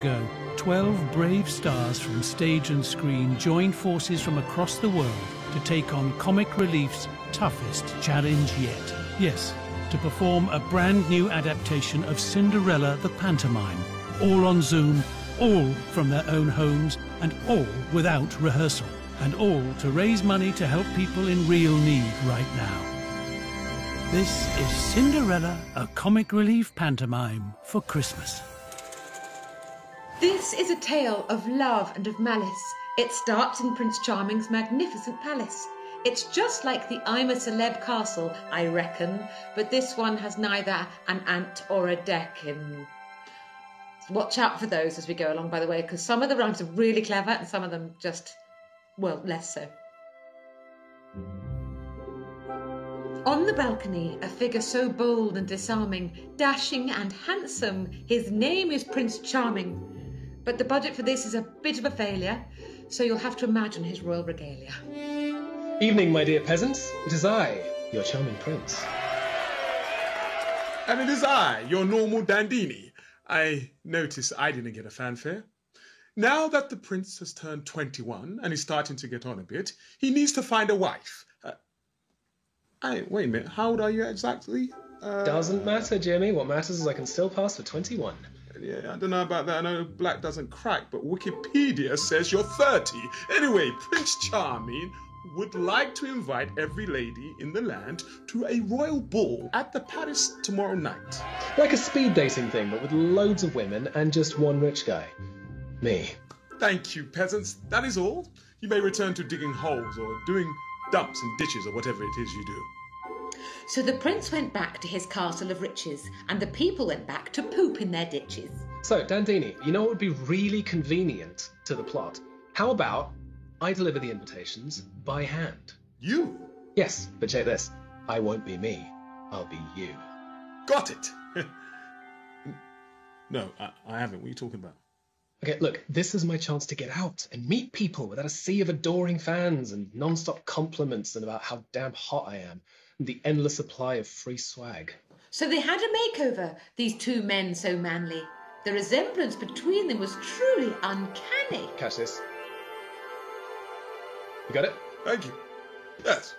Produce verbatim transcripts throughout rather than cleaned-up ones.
Go, twelve brave stars from stage and screen joined forces from across the world to take on Comic Relief's toughest challenge yet. Yes, to perform a brand new adaptation of Cinderella the Pantomime, all on Zoom, all from their own homes, and all without rehearsal, and all to raise money to help people in real need right now. This is Cinderella, a Comic Relief pantomime for Christmas. This is a tale of love and of malice. It starts in Prince Charming's magnificent palace. It's just like the I'm a Celeb castle, I reckon, but this one has neither an ant or a deccan. Watch out for those as we go along, by the way, because some of the rhymes are really clever and some of them just, well, less so. On the balcony, a figure so bold and disarming, dashing and handsome, his name is Prince Charming. But the budget for this is a bit of a failure, so you'll have to imagine his royal regalia. Evening, my dear peasants. It is I, your charming prince. And it is I, your normal dandini. I notice I didn't get a fanfare. Now that the prince has turned twenty-one and is starting to get on a bit, he needs to find a wife. Uh, I, wait a minute, how old are you exactly? Uh, Doesn't matter, Jimmy. What matters is I can still pass for twenty-one. Yeah, I don't know about that. I know black doesn't crack, but Wikipedia says you're thirty. Anyway, Prince Charming would like to invite every lady in the land to a royal ball at the palace tomorrow night. Like a speed dating thing, but with loads of women and just one rich guy. Me. Thank you, peasants. That is all. You may return to digging holes or doing dumps and ditches or whatever it is you do. So the prince went back to his castle of riches, and the people went back to poop in their ditches. So, dandini, you know what would be really convenient to the plot? How about I deliver the invitations by hand? You? Yes, but check this. I won't be me. I'll be you. Got it! No, I, I haven't. What are you talking about? Okay, look, this is my chance to get out and meet people without a sea of adoring fans and non-stop compliments and about how damn hot I am. The endless supply of free swag. So they had a makeover, these two men so manly. The resemblance between them was truly uncanny. Catch this. You got it? Thank you. Yes.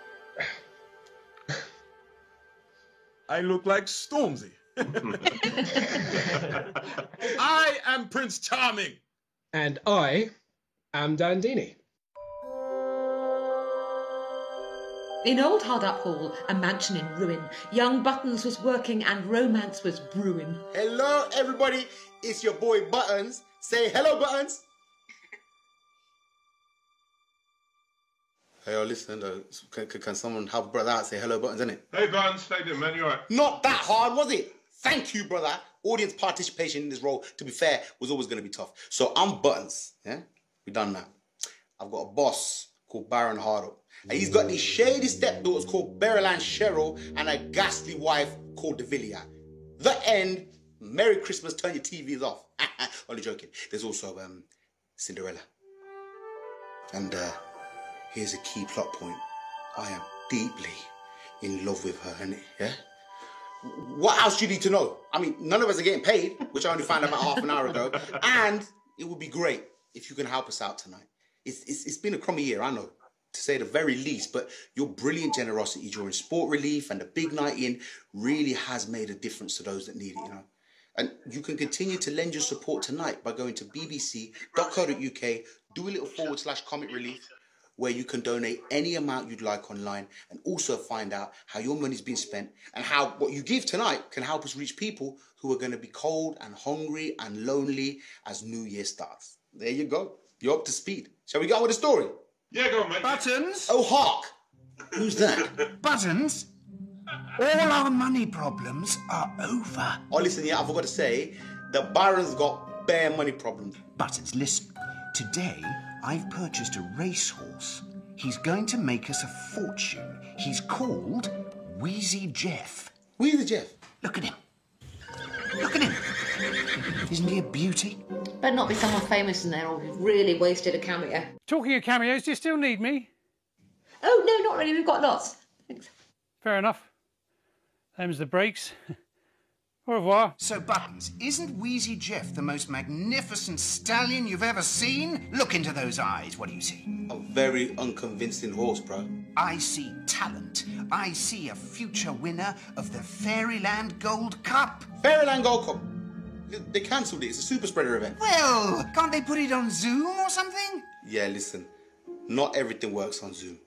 I look like Stormzy. I am Prince Charming. And I am Dandini. In old Hard-Up Hall, a mansion in ruin, young Buttons was working and romance was brewing. Hello, everybody. It's your boy Buttons. Say hello, Buttons. Hey, listen, uh, can, can someone help brother out? Say hello, Buttons, innit? Hey, Buttons, stay there, man. You all right? Not that hard, was it? Thank you, brother. Audience participation in this role, to be fair, was always going to be tough. So I'm Buttons, yeah? We done now. I've got a boss called Baron Hardle. And he's got these shady stepdaughters called Beryl and Cheryl and a ghastly wife called Devilia. The end. Merry Christmas. Turn your T Vs off. Only joking. There's also um, Cinderella. And uh, here's a key plot point. I am deeply in love with her, innit? Yeah? What else do you need to know? I mean, none of us are getting paid, which I only found out about half an hour ago. And it would be great if you can help us out tonight. It's, it's, it's been a crummy year, I know, to say the very least, but your brilliant generosity during Sport Relief and the big night in really has made a difference to those that need it, you know. And you can continue to lend your support tonight by going to b b c dot co dot u k, do a little forward slash comic relief, where you can donate any amount you'd like online and also find out how your money's been spent and how what you give tonight can help us reach people who are going to be cold and hungry and lonely as New Year starts. There you go. You're up to speed. Shall we get on with the story? Yeah, go on, mate. Buttons? Oh, hark! Who's that? Buttons? All our money problems are over. Oh, listen, yeah, I forgot to say, the Baron's got bare money problems. Buttons, listen. Today, I've purchased a racehorse. He's going to make us a fortune. He's called Wheezy Jeff. Wheezy Jeff? Look at him. Look at him. Isn't he a beauty? Better not be someone famous in there, or we've really wasted a cameo. Talking of cameos, do you still need me? Oh, no, not really. We've got lots. Thanks. Fair enough. Them's the breaks. Au revoir. So, Buttons, isn't Wheezy Jeff the most magnificent stallion you've ever seen? Look into those eyes. What do you see? A very unconvincing horse, bro. I see talent. I see a future winner of the Fairyland Gold Cup. Fairyland Gold Cup? They cancelled it. It's a super spreader event. Well, can't they put it on Zoom or something? Yeah, listen. Not everything works on Zoom.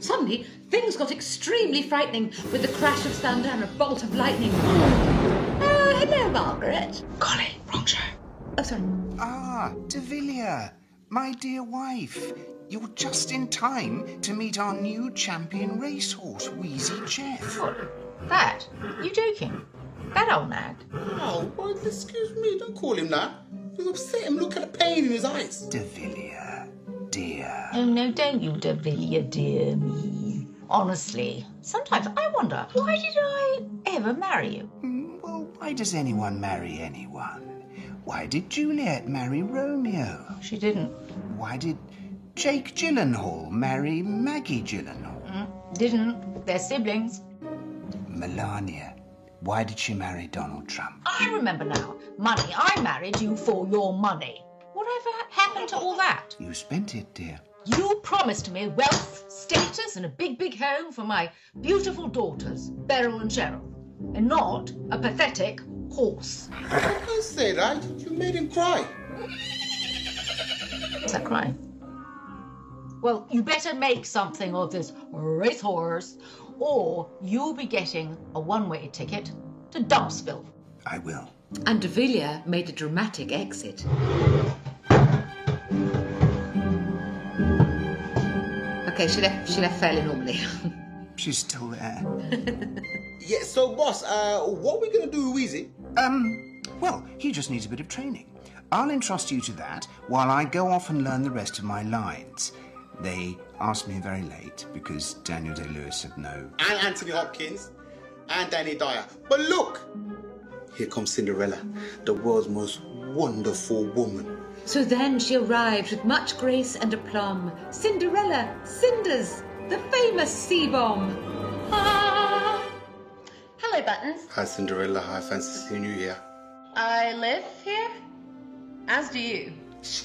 Suddenly, things got extremely frightening with the crash of thunder and a bolt of lightning. Oh, hello, Margaret. Golly, wrong show. Oh, sorry. Ah, de Villiers, my dear wife. You're just in time to meet our new champion racehorse, Wheezy Jeff. What? That? You joking? That old nag? Oh, well, excuse me, don't call him that. He's upset him. Look at the pain in his eyes. De Villiers, dear. Oh, no, don't you, De Villiers, dear me. Honestly, sometimes I wonder, why did I ever marry you? Mm, well, why does anyone marry anyone? Why did Juliet marry Romeo? She didn't. Why did Jake Gyllenhaal marry Maggie Gyllenhaal? Mm, didn't. They're siblings. Melania, why did she marry Donald Trump? I remember now. Money. I married you for your money. Whatever happened to all that? You spent it, dear. You promised me wealth, status, and a big, big home for my beautiful daughters, Beryl and Cheryl, and not a pathetic horse. I can't say that. You made him cry. Is that crying? Well, you better make something of this racehorse, or you'll be getting a one-way ticket to Dumpsville. I will. And De Villiers made a dramatic exit. Okay, she left, she left fairly normally. She's still there. Yeah, so, boss, uh, what are we going to do with Wheezy? Um, well, he just needs a bit of training. I'll entrust you to that while I go off and learn the rest of my lines. They asked me very late because Daniel Day-Lewis said no. And Anthony Hopkins and Danny Dyer. But look, here comes Cinderella, the world's most wonderful woman. So then she arrived with much grace and aplomb. Cinderella, Cinders, the famous C-bomb. Ah. Hello, Buttons. Hi, Cinderella. Hi, fancy seeing you here. I live here, as do you.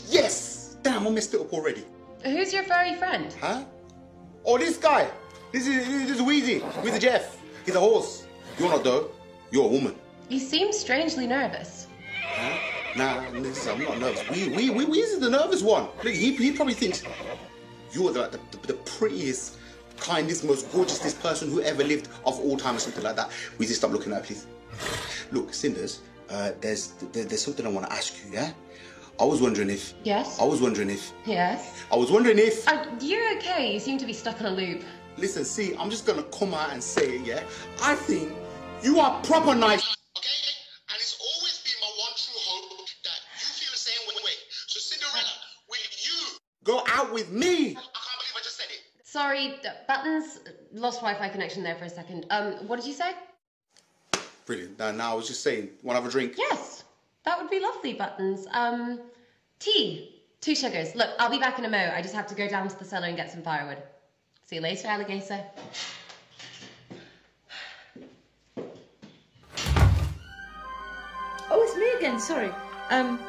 Yes! Damn, I messed it up already. Who's your furry friend? Huh? Oh, this guy. This is, this is Wheezy. Wheezy Jeff. He's a horse. You're not, though. You're a woman. You seem strangely nervous. Huh? Nah, listen, I'm not nervous. We, we, we, Wheezy's the nervous one. Look, he, he probably thinks you're the, the, the prettiest, kindest, most gorgeous person who ever lived of all time or something like that. Wheezy, stop looking at me, please. Look, Cinders, uh, there's, there, there's something I want to ask you, yeah? I was wondering if... Yes? I was wondering if... Yes? I was wondering if... Uh, you're okay, you seem to be stuck in a loop. Listen, see, I'm just gonna come out and say it, yeah? I think you are proper nice... Okay, and it's always been my one true hope that you feel the same way. So Cinderella, will you go out with me? I can't believe I just said it. Sorry, Buttons, lost Wi-Fi connection there for a second. Um, what did you say? Brilliant, now, now I was just saying, wanna have a drink? Yes! That would be lovely, Buttons. Um, tea. Two sugars. Look, I'll be back in a mo. I just have to go down to the cellar and get some firewood. See you later, alligator. Oh, it's me again, sorry. Um,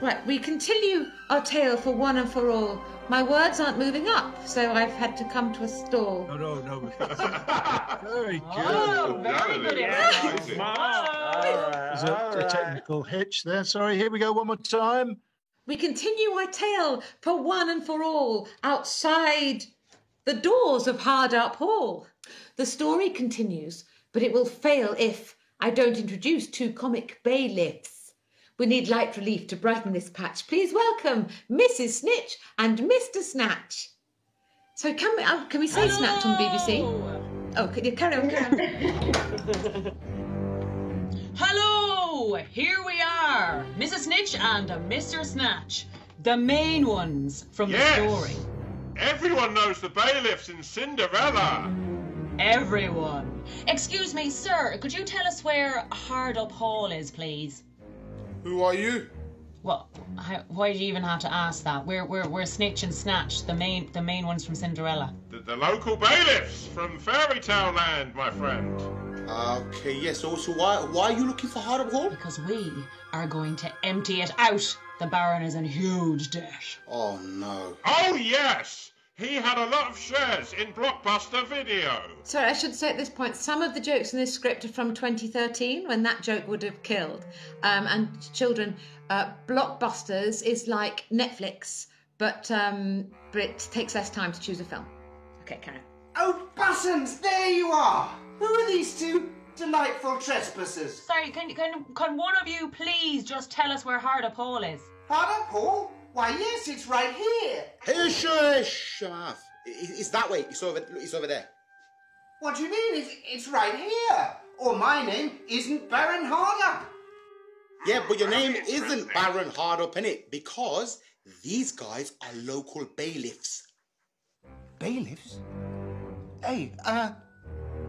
right, we continue our tale for one and for all. My words aren't moving up, so I've had to come to a stall. No, no, no. Very good. Oh, very good. Yeah, nice. Wow. There's a, a technical hitch there. Sorry, here we go one more time. We continue our tale for one and for all outside the doors of Hardup Hall. The story continues, but it will fail if I don't introduce two comic bailiffs. We need light relief to brighten this patch. Please welcome Missus Snitch and Mister Snatch. So can we, oh, can we say Hello. Snatch on B B C? Oh, could you carry on, carry on. Hello, here we are. Missus Snitch and Mister Snatch, the main ones from yes. the story. Everyone knows the bailiffs in Cinderella. Everyone. Excuse me, sir, could you tell us where Hardup Hall is, please? Who are you? Well, how, why do you even have to ask that? We're we're we're Snitch and Snatch, the main the main ones from Cinderella. The, the local bailiffs from Fairytale Land, my friend. Okay, yes. So, so why why are you looking for Heart of Gold? Because we are going to empty it out. The Baron is in huge debt. Oh no. Oh yes. He had a lot of shares in Blockbuster Video. Sorry, I should say at this point, some of the jokes in this script are from twenty thirteen, when that joke would have killed. Um, and children, uh, Blockbusters is like Netflix, but, um, but it takes less time to choose a film. Okay, Karen. Oh, Bussins, there you are! Who are these two delightful trespassers? Sorry, can, can, can one of you please just tell us where Heart of Hall is? Heart of Hall? Why, yes, it's right here. Hey, sure, sure. It's that way. It's over, it's over there. What do you mean? It's, it's right here. Or my name isn't Baron Hardup. Yeah, but your name isn't Baron Hardup, innit? Because these guys are local bailiffs. Bailiffs? Hey, uh...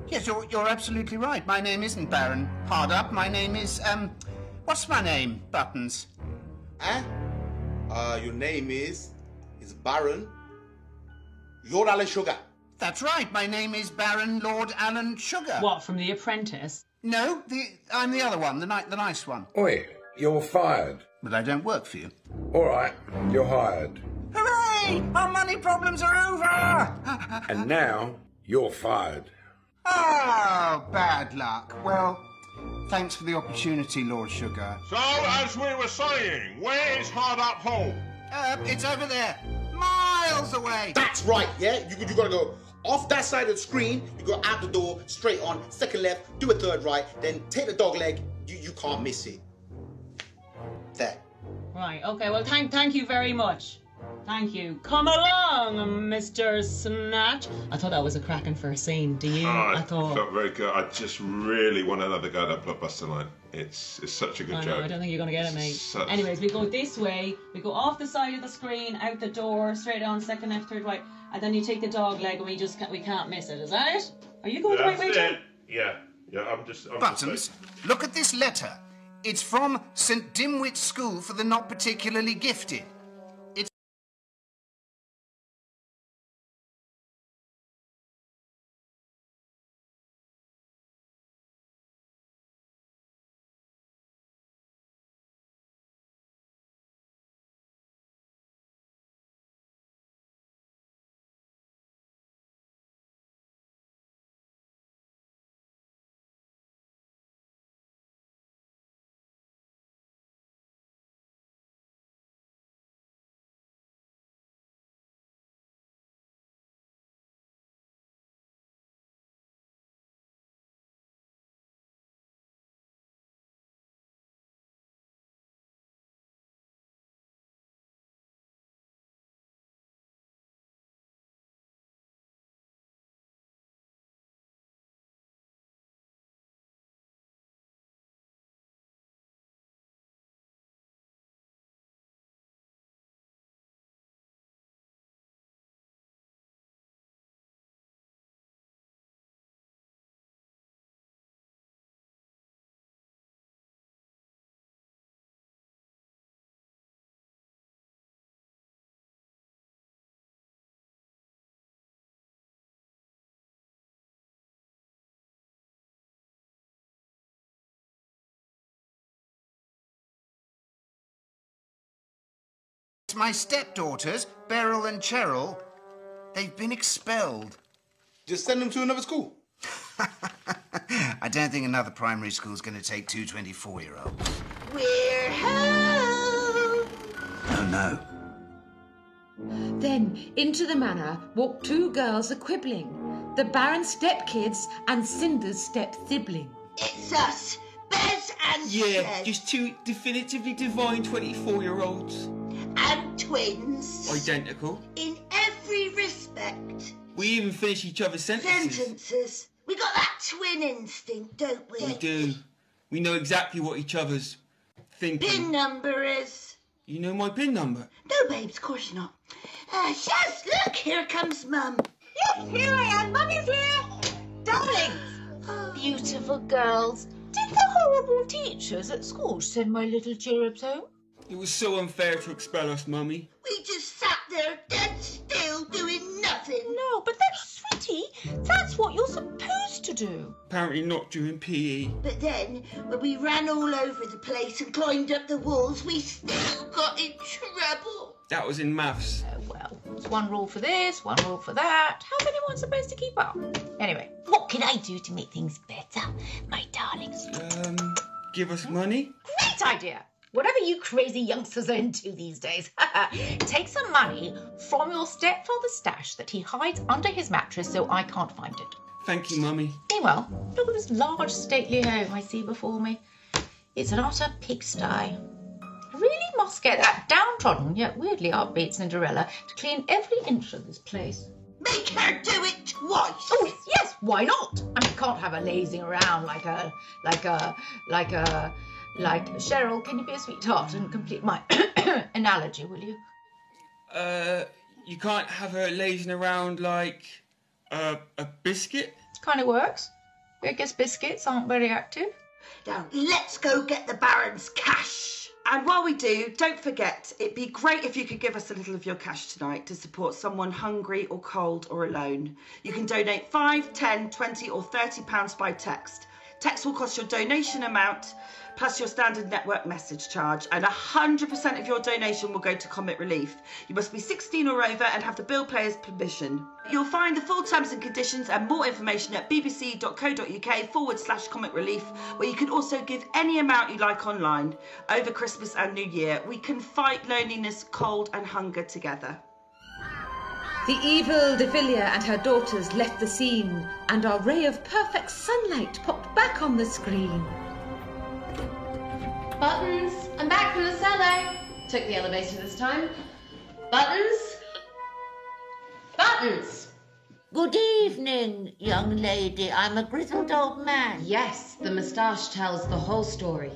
yes, you're, you're absolutely right. My name isn't Baron Hardup. My name is, um... what's my name, Buttons? Huh? Uh, your name is, is Baron Lord Alan Sugar. That's right, my name is Baron Lord Alan Sugar. What, from The Apprentice? No, the, I'm the other one, the, ni the nice one. Oi, you're fired. But I don't work for you. All right, you're hired. Hooray! Our money problems are over! And now, you're fired. Oh, bad luck. Well... thanks for the opportunity, Lord Sugar. So, as we were saying, where is Hardup Hall? Uh, it's over there. Miles away! That's right, yeah? You, you gotta go off that side of the screen, you go out the door, straight on, second left, do a third right, then take the dog leg, you, you can't miss it. There. Right, okay, well, thank, thank you very much. Thank you. Come along, Mister Snatch. I thought that was a cracking first scene. Do you? Oh, I, I thought... felt very good. I just really want another go at that Blockbuster line. It's it's such a good I joke. Know, I don't think you're going to get it, mate. Such... anyways, we go this way. We go off the side of the screen, out the door, straight on, second left, third right, and then you take the dog leg, and we just can't, we can't miss it. Is that it? Are you going That's the right way, Jim? Yeah, yeah. I'm just. I'm Buttons. Just look at this letter. It's from Saint Dimwit's School for the Not Particularly Gifted. My stepdaughters, Beryl and Cheryl, they've been expelled. Just send them to another school. I don't think another primary school's going to take two twenty-four-year-olds. We're home! Oh, no. Then, into the manor walked two girls a-quibbling, the Baron's step-kids and Cinder's step-sibling. It's us, Bez and Yeah, Fred. Just two definitively divine twenty-four-year-olds. And twins. Identical. In every respect. We even finish each other's sentences. Sentences. We got that twin instinct, don't we? We do. We know exactly what each other's thinking. Pin number is. You know my pin number? No, babes, of course not. Uh, Shaz, look, here comes Mum. Yes, here I am. Mummy's here. Darlings. Oh. Beautiful girls. Did the horrible teachers at school send my little cherubs home? It was so unfair to expel us, Mummy. We just sat there dead still doing nothing. No, but that's, sweetie, that's what you're supposed to do. Apparently not during P E. But then, when we ran all over the place and climbed up the walls, we still got in trouble. That was in maths. Oh, well, it's one rule for this, one rule for that. How's anyone supposed to keep up? Anyway, what can I do to make things better, my darlings? Um, give us money. Great idea. Whatever you crazy youngsters are into these days, take some money from your stepfather's stash that he hides under his mattress so I can't find it. Thank you, Mummy. Meanwhile, look at this large stately home I see before me. It's an utter pigsty. I really must get that downtrodden yet weirdly upbeat Cinderella to clean every inch of this place. Make her do it twice. Oh yes, why not? I mean, can't have her lazing around like a, like a, like a. Like, Cheryl, can you be a sweetheart and complete my analogy, will you? Uh, you can't have her lazing around like a, a biscuit? Kind of works. I guess biscuits aren't very active. Now, let's go get the Baron's cash. And while we do, don't forget, it'd be great if you could give us a little of your cash tonight to support someone hungry or cold or alone. You can donate five, ten, twenty or thirty pounds by text. Text will cost your donation amount plus your standard network message charge, and one hundred percent of your donation will go to Comet Relief. You must be sixteen or over and have the bill payer's permission. You'll find the full terms and conditions and more information at bbc dot co dot uk forward slash Comet Relief, where you can also give any amount you like online. Over Christmas and New Year, we can fight loneliness, cold and hunger together. The evil Defilia and her daughters left the scene, and our ray of perfect sunlight popped back on the screen. Buttons, I'm back from the cellar. Took the elevator this time. Buttons. Buttons. Good evening, young lady. I'm a grizzled old man. Yes, the moustache tells the whole story.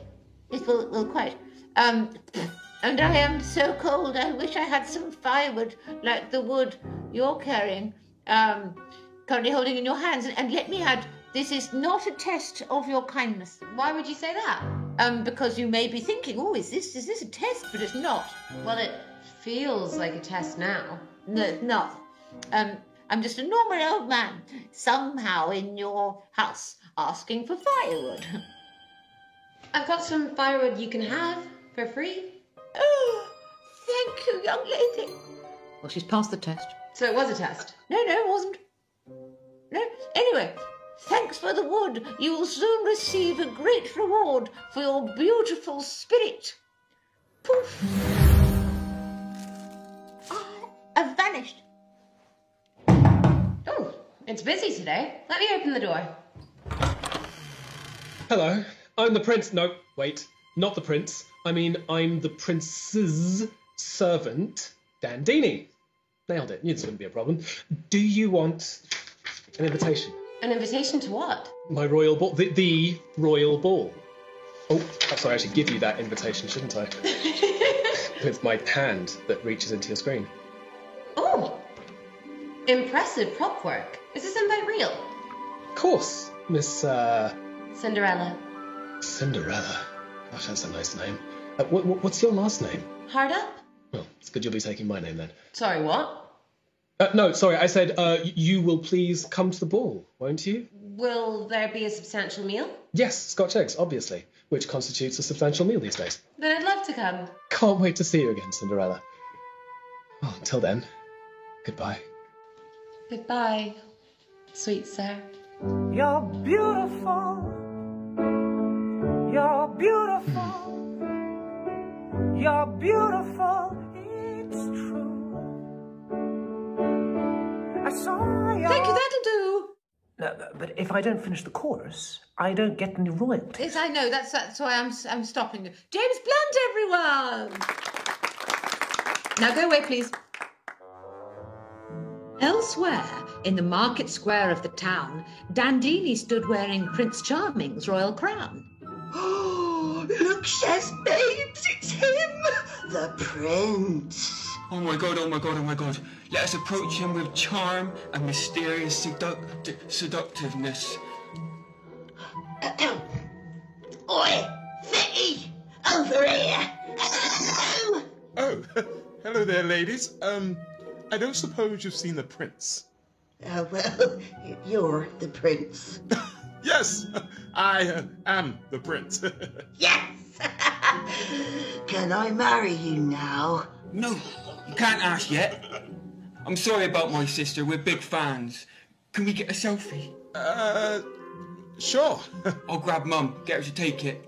It will, will quite. Um, and I am so cold. I wish I had some firewood like the wood you're carrying, um, currently holding in your hands. And, and let me add, this is not a test of your kindness. Why would you say that? Um, because you may be thinking, oh, is this is this a test? But it's not. Well, it feels like a test now. No, it's not. Um, I'm just a normal old man, somehow in your house, asking for firewood. I've got some firewood you can have for free. Oh, thank you, young lady. Well, she's passed the test. So it was a test? No, no, it wasn't. No, anyway... Thanks for the wood. You will soon receive a great reward for your beautiful spirit. Poof. I have vanished. Oh, it's busy today. Let me open the door. Hello. I'm the prince. No, wait. Not the prince. I mean, I'm the prince's servant, Dandini. Nailed it. This wouldn't be a problem. Do you want an invitation? An invitation to what? My royal ball. The, the royal ball. Oh, I'm sorry, I should give you that invitation, shouldn't I? With my hand that reaches into your screen. Oh, impressive prop work. Is this invite real? Of course, Miss... Uh... Cinderella. Cinderella. Gosh, that's a nice name. Uh, what, what, what's your last name? Hard Up. Well, it's good you'll be taking my name then. Sorry, what? Uh, no, sorry, I said, uh, you will please come to the ball, won't you? Will there be a substantial meal? Yes, Scotch eggs, obviously, which constitutes a substantial meal these days. Then I'd love to come. Can't wait to see you again, Cinderella. Oh, until then, goodbye. Goodbye, sweet sir. You're beautiful. You're beautiful. Mm. You're beautiful. It's true. Thank you, that'll do. No, but if I don't finish the chorus, I don't get any royalties. Yes, I know. That's that's why I'm I'm stopping you. James Blunt, everyone. Now go away, please. Elsewhere in the market square of the town, Dandini stood wearing Prince Charming's royal crown. Oh, look, yes, babes, it's him, the prince. Oh my god, oh my god, oh my god. Let us approach him with charm and mysterious seducti seductiveness. Oi, Fitty, over here. Hello. Oh, hello there, ladies. Um, I don't suppose you've seen the prince. Uh, well, you're the prince. Yes, I uh, am the prince. Yes! Can I marry you now? No, you can't ask yet. I'm sorry about my sister. We're big fans. Can we get a selfie? Uh, sure. I'll grab Mum. Get her to take it.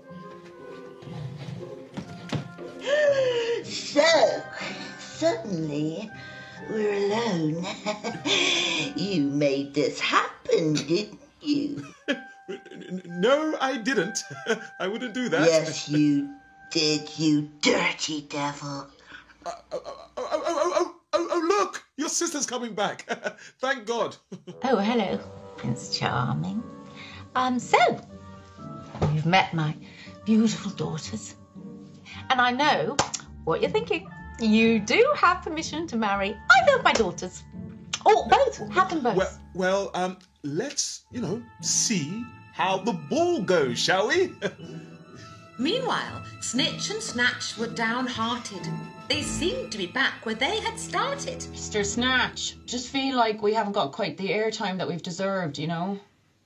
So, suddenly, we're alone. You made this happen, didn't you? No, I didn't. I wouldn't do that. Yes, you did, you dirty devil. Uh, oh, oh, oh, oh, oh, oh, oh, look! Your sister's coming back. Thank God. Oh, hello, Prince Charming. Um, so, you've met my beautiful daughters. And I know what you're thinking. You do have permission to marry either of my daughters. Or both. Have them both. Well, well um, let's, you know, see how the ball goes, shall we? Meanwhile, Snitch and Snatch were downhearted. They seemed to be back where they had started. Mister Snatch, just feel like we haven't got quite the airtime that we've deserved, you know?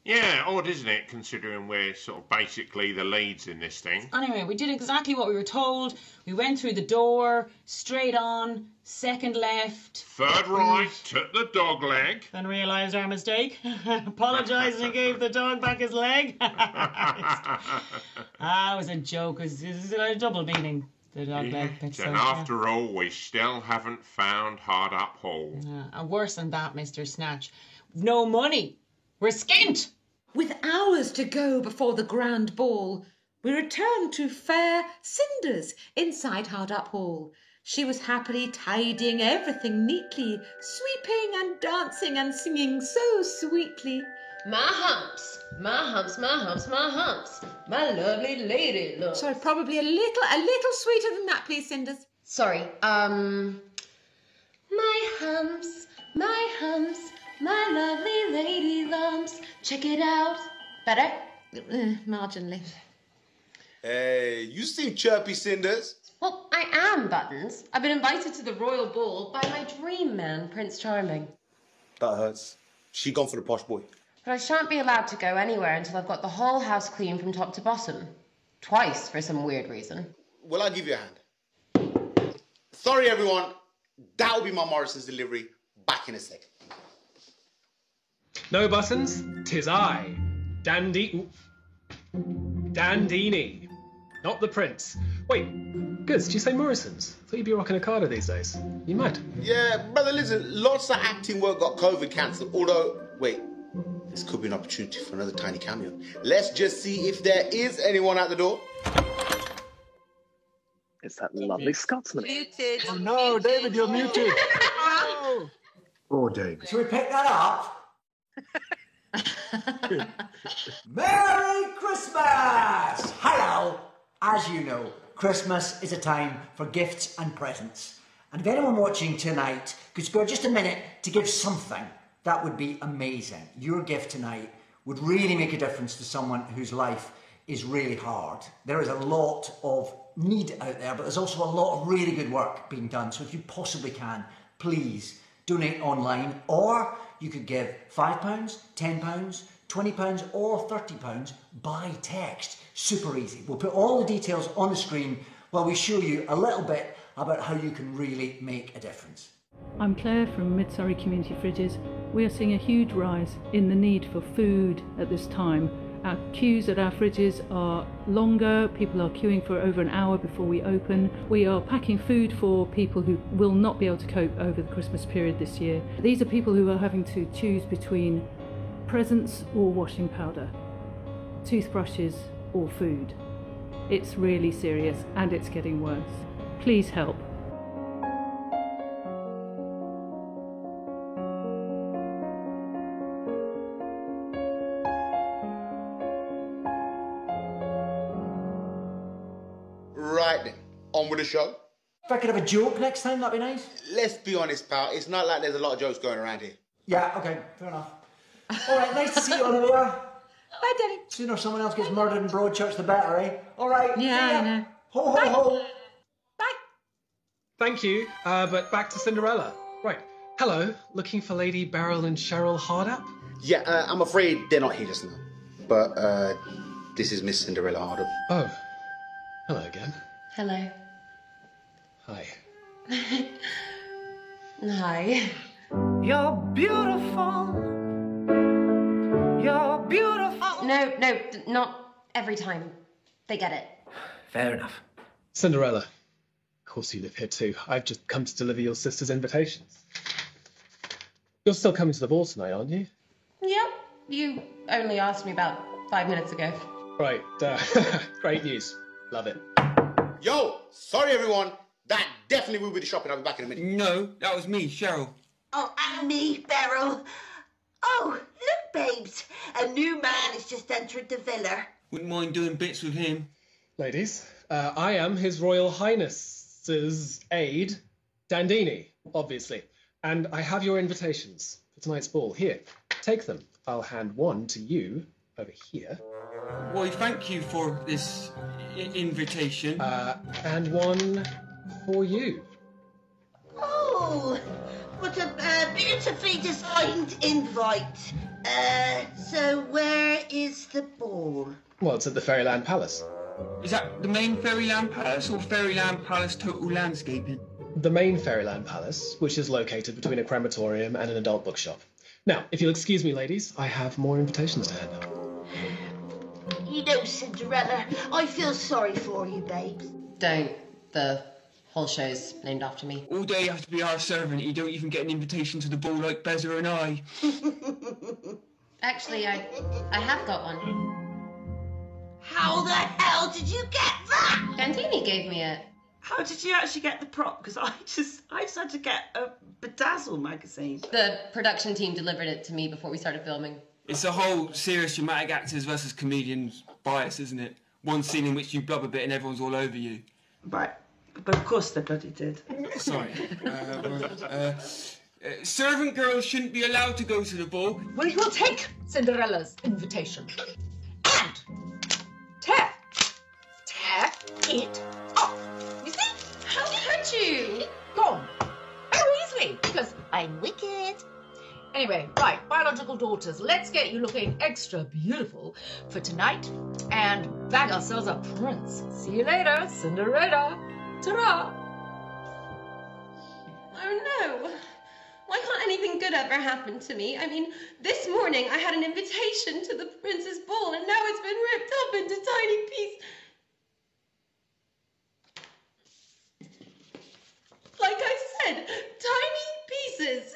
Yeah, odd, isn't it, considering we're sort of basically the leads in this thing. Anyway, we did exactly what we were told. We went through the door, straight on, second left. Third right, took the dog leg. Then realised our mistake, apologised and gave the dog back his leg. Ah, it was a joke. It was a double meaning. The dog yeah. leg picks and up, after yeah. all, we still haven't found Hard Up Hole. Yeah. And worse than that, Mister Snatch. No money. We're skint. With hours to go before the grand ball, we returned to fair Cinders inside Hard Up Hall. She was happily tidying everything neatly, sweeping and dancing and singing so sweetly. My humps, my humps, my humps, my humps, my lovely lady looks. Sorry, probably a little, a little sweeter than that, please, Cinders. Sorry, um... My humps, my humps, my lovely lady lumps. Check it out. Better? Uh, marginally. Hey, you seem chirpy, Cinders. Well, I am, Buttons. I've been invited to the royal ball by my dream man, Prince Charming. That hurts. She gone for the posh boy. But I shan't be allowed to go anywhere until I've got the whole house clean from top to bottom. Twice, for some weird reason. Well, I'll give you a hand. Sorry, everyone. That'll be my Morrison's delivery. Back in a sec. No, Buttons, tis I, Dandy... Dandini. Not the Prince. Wait, Goods, do you say Morrison's? Thought you'd be rocking a Carter these days. You might. Yeah, brother, listen, lots of acting work got COVID cancelled, although... Wait. This could be an opportunity for another tiny cameo. Let's just see if there is anyone at the door. It's that lovely Scotsman. Muted. Oh, no, David, you're muted. Oh, oh David. Should we pick that up? Merry Christmas! Hello. As you know, Christmas is a time for gifts and presents. And if anyone watching tonight could spare just a minute to give something, that would be amazing. Your gift tonight would really make a difference to someone whose life is really hard. There is a lot of need out there, but there's also a lot of really good work being done. So if you possibly can, please donate online, or you could give five pounds, ten pounds, twenty pounds, or thirty pounds by text. Super easy. We'll put all the details on the screen while we show you a little bit about how you can really make a difference. I'm Claire from Mid Surrey Community Fridges. We are seeing a huge rise in the need for food at this time. Our queues at our fridges are longer, people are queuing for over an hour before we open. We are packing food for people who will not be able to cope over the Christmas period this year. These are people who are having to choose between presents or washing powder, toothbrushes or food. It's really serious and it's getting worse. Please help. On with the show. If I could have a joke next time, that'd be nice. Let's be honest, pal. It's not like there's a lot of jokes going around here. Yeah, okay, fair enough. All right, nice to see you, Olivia. Bye, Daddy. Sooner someone else gets murdered in Broadchurch, the better, eh? All right. Yeah, yeah. I know. Ho, ho, Bye. ho. Bye. Thank you, uh, but back to Cinderella. Right, Hello, looking for Lady Beryl and Cheryl Hardup? Yeah, uh, I'm afraid they're not here just now. But uh, this is Miss Cinderella Hardup. Oh, hello again. Hello. Hi. Hi. You're beautiful. You're beautiful. No, no, not every time. They get it. Fair enough. Cinderella, of course you live here too. I've just come to deliver your sister's invitations. You're still coming to the ball tonight, aren't you? Yep. You only asked me about five minutes ago. Right. Uh, great news. Love it. Yo! Sorry, everyone. That definitely will be the shopping. I'll be back in a minute. No, that was me, Cheryl. Oh, and me, Beryl. Oh, look, babes. A new man has just entered the villa. Wouldn't mind doing bits with him. Ladies, uh, I am His Royal Highness's aide, Dandini, obviously. And I have your invitations for tonight's ball. Here, take them. I'll hand one to you over here. Well, thank you for this invitation. Uh, and one for you. Oh, what a uh, beautifully designed invite. Uh, so where is the ball? Well, it's at the Fairyland Palace. Is that the main Fairyland Palace or Fairyland Palace Total Landscaping? The main Fairyland Palace, which is located between a crematorium and an adult bookshop. Now, if you'll excuse me, ladies, I have more invitations to hand out. You know, Cinderella, I feel sorry for you, babes. Don't. The whole show's named after me. All day you have to be our servant. You don't even get an invitation to the ball like Bezza and I. Actually, I, I have got one. How the hell did you get that? Dandini gave me it. How did you actually get the prop? Because I just, I just had to get a Bedazzle magazine. The production team delivered it to me before we started filming. It's a whole serious dramatic actors versus comedians bias, isn't it? One scene in which you blub a bit and everyone's all over you. Right, but of course they bloody did. Sorry. uh, uh, uh, servant girls shouldn't be allowed to go to the ball. Well, you will take Cinderella's invitation and tear, tear it off. How could you? Gone. Oh, easily, because I'm wicked. Anyway, right, biological daughters, let's get you looking extra beautiful for tonight and bag ourselves a prince. See you later, Cinderella. Ta-ra. Oh, no. Why can't anything good ever happen to me? I mean, this morning I had an invitation to the prince's ball and now it's been ripped up into tiny pieces. Like I said, tiny pieces.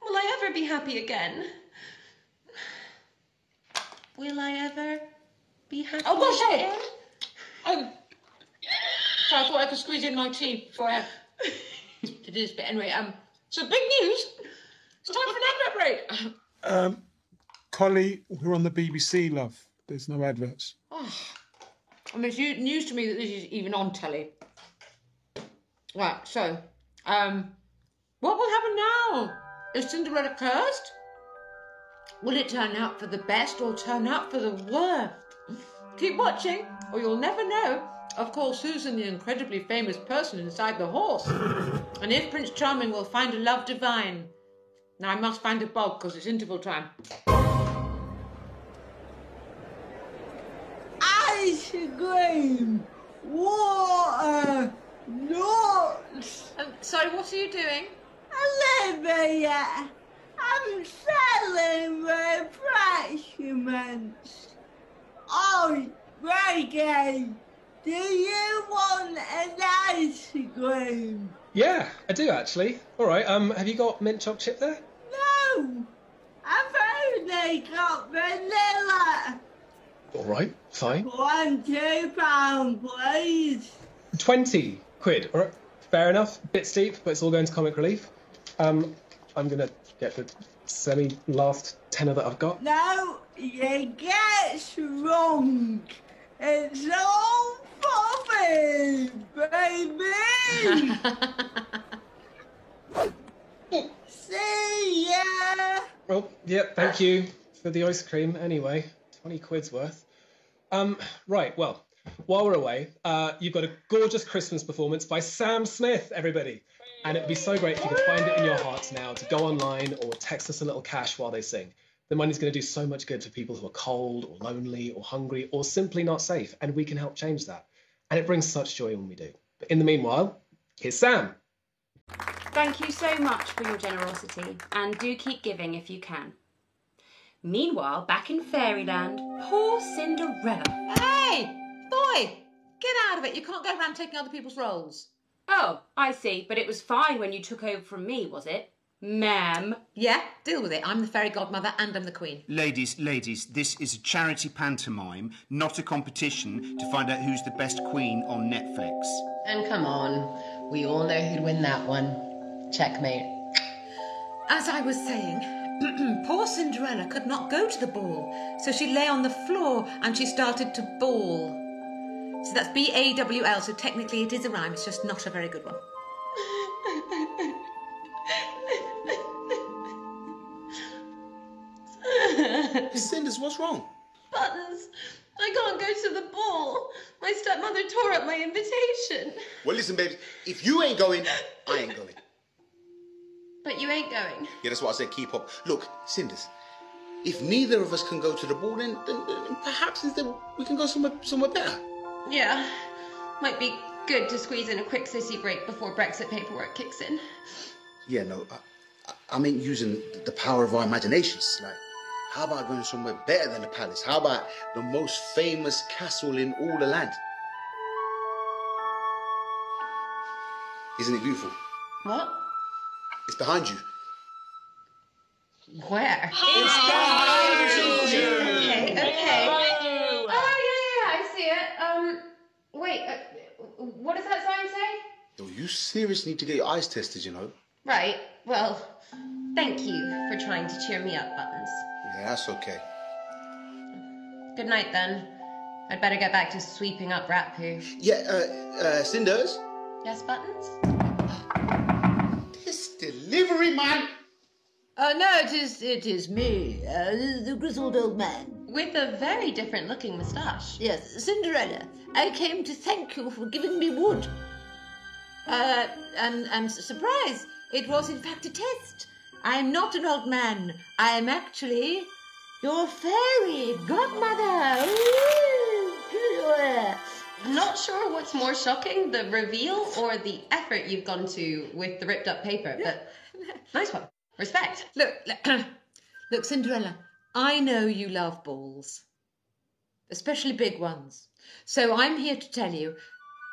Will I ever be happy again? Will I ever be happy oh, gosh, again? Oh, so I thought I could squeeze in my tea before I to do this. But anyway, um, so big news. It's time for an advert break. Um, Collie, we're on the B B C, love. There's no adverts. Oh, I mean, it's news to me that this is even on telly. Right, so, um, what will happen now? Is Cinderella cursed? Will it turn out for the best or turn out for the worst? Keep watching, or you'll never know. Of course, Susan, the incredibly famous person inside the horse. And if Prince Charming will find a love divine. Now, I must find a bog, because it's interval time. Ice cream! Water! Nuts! Um, sorry, what are you doing? Hello there. I'm selling my fragments. Oh, Reggae, do you want an ice cream? Yeah, I do actually. All right, um, have you got mint choc chip there? No, I've only got vanilla. All right, fine. One, two pound, please. Twenty. Quid, all right, fair enough, bit steep, but it's all going to comic relief. Um, I'm gonna get the semi-last tenner that I've got. No, you get wrong. It's all popping, baby. See ya. Well, yeah, thank you for the ice cream anyway. Twenty quid's worth. Um, right, well. While we're away, uh, you've got a gorgeous Christmas performance by Sam Smith, everybody. And it'd be so great if you could find it in your hearts now to go online or text us a little cash while they sing. The money's going to do so much good for people who are cold or lonely or hungry or simply not safe, and we can help change that. And it brings such joy when we do. But in the meanwhile, here's Sam. Thank you so much for your generosity, and do keep giving if you can. Meanwhile, back in fairyland, poor Cinderella. Hey, boy, get out of it. You can't go around taking other people's roles. Oh, I see, but it was fine when you took over from me, was it? Ma'am. Yeah, deal with it. I'm the fairy godmother and I'm the queen. Ladies, ladies, this is a charity pantomime, not a competition to find out who's the best queen on Netflix. And come on, we all know who'd win that one. Checkmate. As I was saying, poor Cinderella could not go to the ball, so she lay on the floor and she started to bawl. So that's B A W L, so technically it is a rhyme, it's just not a very good one. Cinders, what's wrong? Buttons, I can't go to the ball. My stepmother tore up my invitation. Well, listen, babes, if you ain't going, I ain't going. But you ain't going. Yeah, that's what I said, keep up. Look, Cinders, if neither of us can go to the ball, then, then, then perhaps instead we can go somewhere, somewhere better. Yeah, might be good to squeeze in a quick sissy break before Brexit paperwork kicks in. Yeah, no, I, I mean using the power of our imaginations, like... How about going somewhere better than the palace? How about the most famous castle in all the land? Isn't it beautiful? What? It's behind you. Where? It's behind you! Okay, okay. Oh, yeah, yeah, I see it. Um, wait, uh, what does that sign say? Yo, you seriously need to get your eyes tested, you know. Right, well, thank you for trying to cheer me up, Buttons. Yeah, that's okay. Good night, then. I'd better get back to sweeping up rat poo. Yeah, uh, uh, Cinders? Yes, Buttons? This delivery man! Oh, no, it is, it is me, uh, the grizzled old man. With a very different-looking moustache. Yes, Cinderella, I came to thank you for giving me wood. Uh, and I'm surprised. It was, in fact, a test. I'm not an old man. I am actually your fairy godmother. I'm not sure what's more shocking, the reveal or the effort you've gone to with the ripped up paper, but nice one. Respect. Look, look, look, Cinderella, I know you love balls, especially big ones. So I'm here to tell you,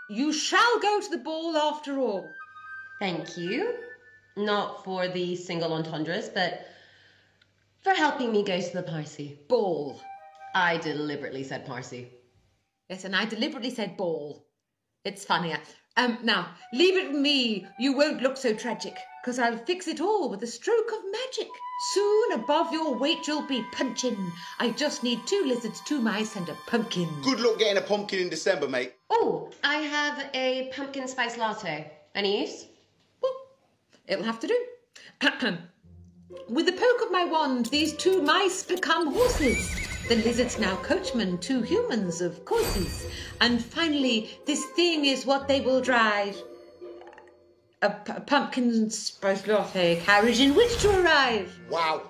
you shall go to the ball after all. Thank you. Not for the single entendres, but for helping me go to the Parsi. Ball. I deliberately said Parsi. Yes, and I deliberately said ball. It's funnier. Um, now, leave it with me. You won't look so tragic, because I'll fix it all with a stroke of magic. Soon above your weight you'll be punching. I just need two lizards, two mice, and a pumpkin. Good luck getting a pumpkin in December, mate. Oh, I have a pumpkin spice latte. Any use? It'll have to do. With the poke of my wand, these two mice become horses. The lizard's now coachman, two humans, of courses. And finally, this thing is what they will drive. A, a pumpkin spice latte carriage in which to arrive. Wow,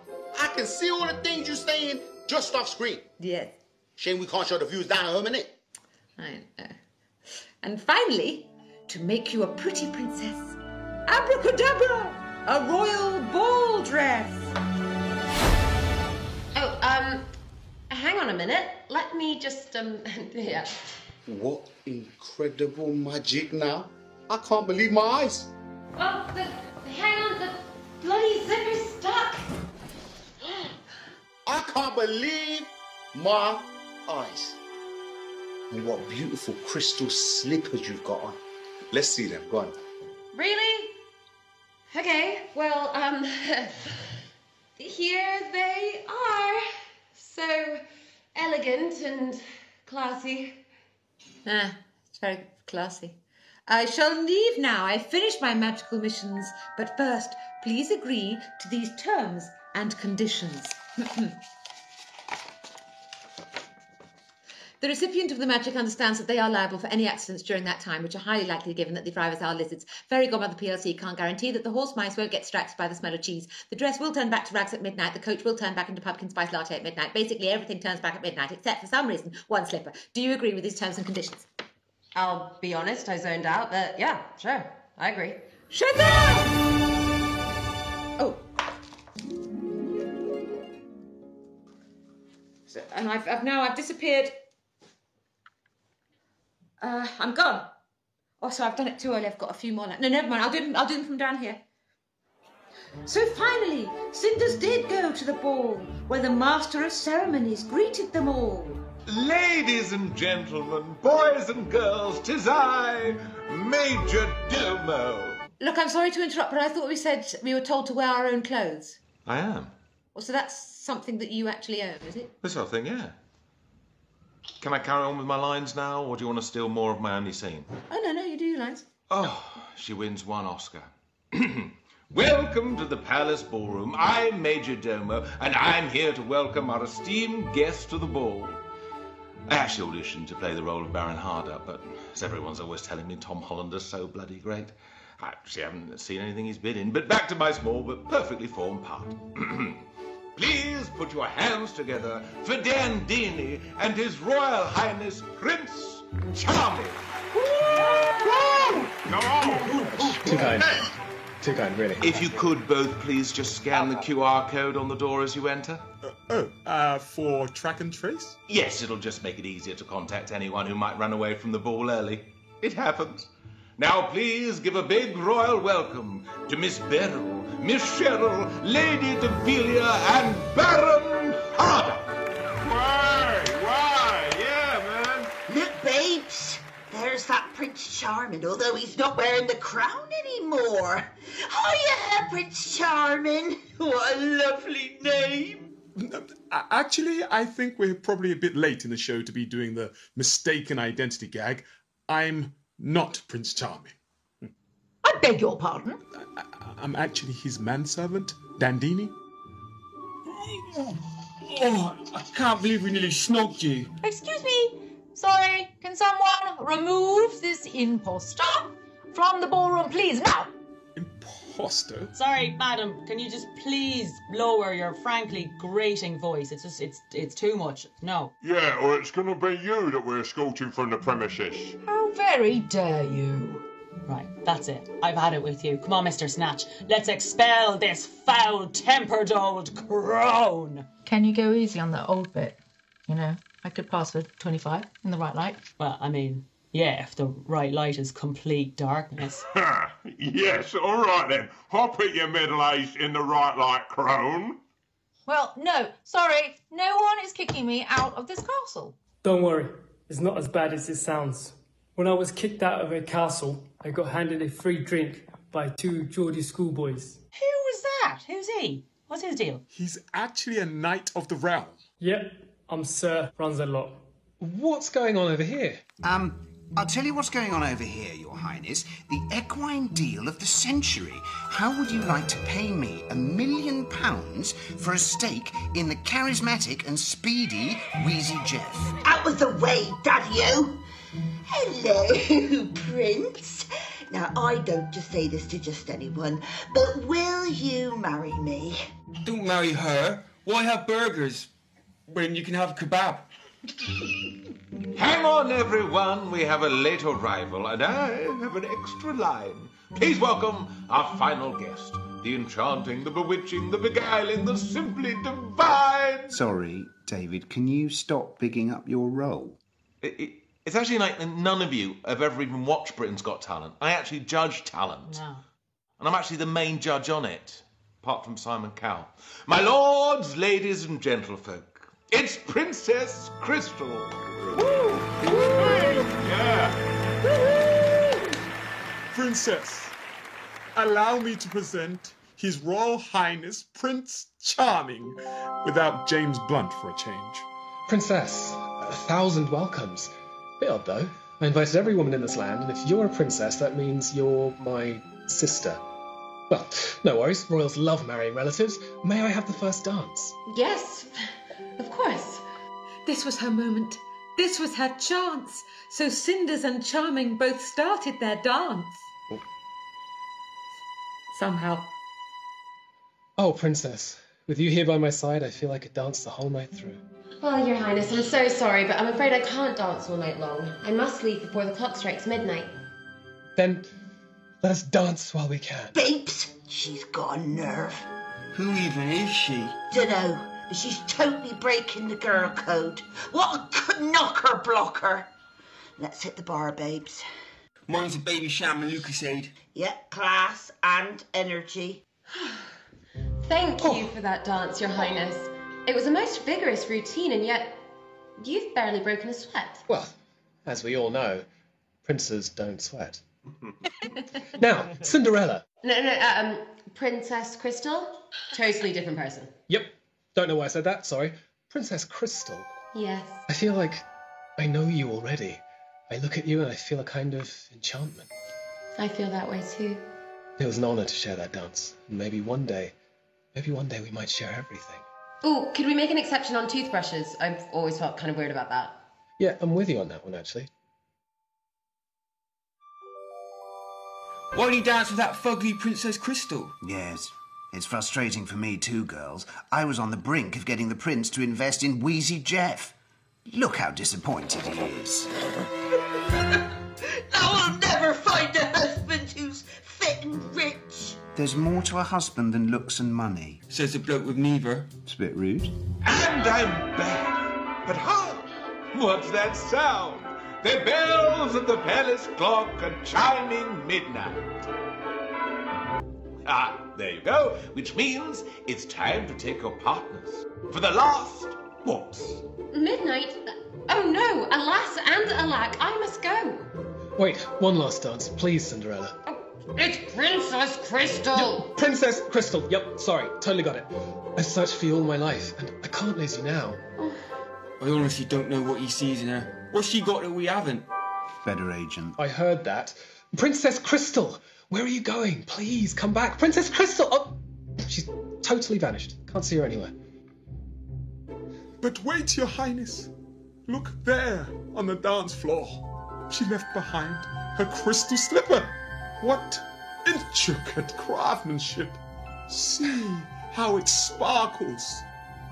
I can see all the things you're saying just off screen. Yes. Shame we can't show the viewers down home, innit? I know. And finally, to make you a pretty princess, abracadabra! A royal ball dress! Oh, um, hang on a minute. Let me just, um, yeah. What incredible magic now. I can't believe my eyes. Oh, the, hang on, the bloody zipper's stuck. I can't believe my eyes. And what beautiful crystal slippers you've got on. Let's see them, go on. Really? Okay, well, um, here they are. So elegant and classy. Ah, it's very classy. I shall leave now. I've finished my magical missions. But first, please agree to these terms and conditions. The recipient of the magic understands that they are liable for any accidents during that time, which are highly likely given that the drivers are lizards. Fairy Godmother P L C can't guarantee that the horse mice won't get distracted by the smell of cheese. The dress will turn back to rags at midnight. The coach will turn back into pumpkin spice latte at midnight. Basically, everything turns back at midnight, except for some reason, one slipper. Do you agree with these terms and conditions? I'll be honest, I zoned out, but yeah, sure, I agree. Shazam! Oh. So, and I've, I've now, I've disappeared. Uh, I'm gone. Also, I've done it too early. I've got a few more. No, never mind. I'll do them. I'll do them from down here. So finally, Cinders did go to the ball, where the master of ceremonies greeted them all. Ladies and gentlemen, boys and girls, 'tis I, Major Domo. Look, I'm sorry to interrupt, but I thought we said we were told to wear our own clothes. I am. Well, so that's something that you actually own, is it? This sort of thing, yeah. Can I carry on with my lines now, or do you want to steal more of my only scene? Oh, no, no, you do your lines. Oh, she wins one Oscar. Welcome to the Palace Ballroom. I'm Major Domo, and I'm here to welcome our esteemed guests to the ball. I actually auditioned to play the role of Baron Hardup, but as everyone's always telling me, Tom Hollander's so bloody great. I actually haven't seen anything he's been in, but back to my small but perfectly formed part. Please put your hands together for Dandini and His Royal Highness Prince Charming. Too kind. Too kind, really. If you could both please just scan the Q R code on the door as you enter. Uh, oh, uh, for track and trace? Yes, it'll just make it easier to contact anyone who might run away from the ball early. It happens. Now please give a big royal welcome to Miss Beryl, Miss Cheryl, Lady Develia, and Baron Hardup. Why, why, yeah, man. Look, babes, there's that Prince Charming, although he's not wearing the crown anymore. Oh, yeah, Prince Charming. What a lovely name. Actually, I think we're probably a bit late in the show to be doing the mistaken identity gag. I'm... not Prince Charming. I beg your pardon? I, I, I'm actually his manservant, Dandini. Oh, I can't believe we nearly snogged you. Excuse me. Sorry, can someone remove this imposter from the ballroom, please, now? Imposter? Sorry, madam. Can you just please lower your frankly grating voice? It's just, it's, it's too much. No. Yeah, or it's going to be you that we're escorting from the premises. How very dare you? Right, that's it. I've had it with you. Come on, Mister Snatch. Let's expel this foul-tempered old crone. Can you go easy on that old bit? You know, I could pass for twenty-five in the right light. Well, I mean... yeah, if the right light is complete darkness. Yes, all right then. Hop at your middle age in the right light, crone. Well, no, sorry. No one is kicking me out of this castle. Don't worry. It's not as bad as it sounds. When I was kicked out of a castle, I got handed a free drink by two Geordie schoolboys. Who was that? Who's he? What's his deal? He's actually a knight of the realm. Yep, I'm Sir Ranzalot. What's going on over here? Um... I'll tell you what's going on over here, Your Highness. The equine deal of the century. How would you like to pay me a million pounds for a stake in the charismatic and speedy Wheezy Jeff? Out of the way, Daddy-o! Hello, Prince. Now, I don't just say this to just anyone, but will you marry me? Don't marry her. Why have burgers when you can have kebab? Hang on, everyone. We have a late arrival, and I have an extra line. Please welcome our final guest. The enchanting, the bewitching, the beguiling, the simply divine... Sorry, David, can you stop bigging up your role? It, it, it's actually like none of you have ever even watched Britain's Got Talent. I actually judge talent. No. And I'm actually the main judge on it, apart from Simon Cowell. My lords, ladies and gentlefolk, it's Princess Crystal. Woo! Woo! Yeah. Woo-hoo! Princess, allow me to present His Royal Highness Prince Charming, without James Blunt for a change. Princess, a thousand welcomes. Bit odd though. I invited every woman in this land, and if you're a princess, that means you're my sister. Well, no worries. Royals love marrying relatives. May I have the first dance? Yes. Of course. This was her moment. This was her chance, so Cinders and Charming both started their dance. Oh. Somehow. Oh, Princess, with you here by my side, I feel I could dance the whole night through. Well, Your Highness, I'm so sorry, but I'm afraid I can't dance all night long. I must leave before the clock strikes midnight. Then, let us dance while we can. Beeps! She's got a nerve. Who even is she? Dunno. She's totally breaking the girl code. What a knocker blocker! Let's hit the bar, babes. Mine's a baby sham and Lucasade. Yep, class and energy. Thank oh. you for that dance, Your Highness. It was a most vigorous routine, and yet you've barely broken a sweat. Well, as we all know, princes don't sweat. Now, Cinderella. No, no, um, Princess Crystal? Totally different person. Yep. Don't know why I said that, sorry. Princess Crystal. Yes. I feel like I know you already. I look at you and I feel a kind of enchantment. I feel that way too. It was an honor to share that dance. Maybe one day, maybe one day we might share everything. Oh, could we make an exception on toothbrushes? I've always felt kind of weird about that. Yeah, I'm with you on that one, actually. Why don't you dance with that fugly Princess Crystal? Yes. It's frustrating for me too, girls. I was on the brink of getting the prince to invest in Wheezy Jeff. Look how disappointed he is. Now I'll never find a husband who's fit and rich. There's more to a husband than looks and money. Says the bloke with neither. It's a bit rude. And I'm bad. But hark! What's that sound? The bells of the palace clock are chiming midnight. Ah. There you go, which means it's time to take your partners for the last waltz. Midnight? Oh no, alas and alack, I must go. Wait, one last dance, please, Cinderella. Oh, it's Princess Crystal. Yep, Princess Crystal, yep, sorry, totally got it. I've searched for you all my life, and I can't lose you now. I honestly don't know what he sees in her. What's she got that we haven't? Better agent. I heard that. Princess Crystal! Where are you going? Please, come back. Princess Crystal! Oh, she's totally vanished. Can't see her anywhere. But wait, Your Highness. Look there, on the dance floor. She left behind her crystal slipper. What intricate craftsmanship. See how it sparkles.